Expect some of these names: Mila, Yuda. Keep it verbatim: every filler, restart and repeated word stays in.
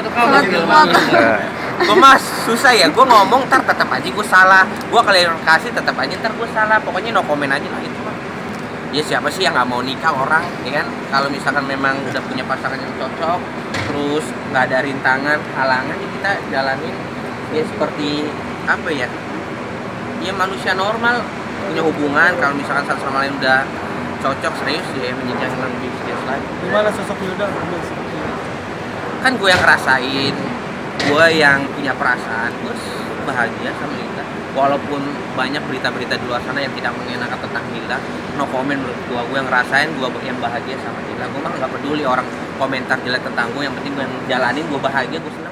satu kamar di gue mas susah ya, gue ngomong ntar tetep aja gue salah, gue klarifikasi tetep aja ntar gue salah, pokoknya no comment aja lah itu mah. Ya siapa sih yang nggak mau nikah orang, ya kan? Kalau misalkan memang udah punya pasangan yang cocok, terus nggak ada rintangan, halangan, ya kita jalanin ya seperti apa ya? Ya manusia normal punya hubungan, kalau misalkan satu sama lain udah cocok serius ya menjadi lebih serius lagi. Gimana sosok Yuda? Kan gue yang ngerasain, gue yang punya perasaan, gue bahagia sama Mila. Walaupun banyak berita-berita di luar sana yang tidak mengenakan tentang Mila, no comment menurut gue. Gue yang ngerasain, gue yang bahagia sama Mila. Gue mah nggak peduli orang komentar jelek tentang gue, yang penting gue yang jalanin, gue bahagia, gue senang.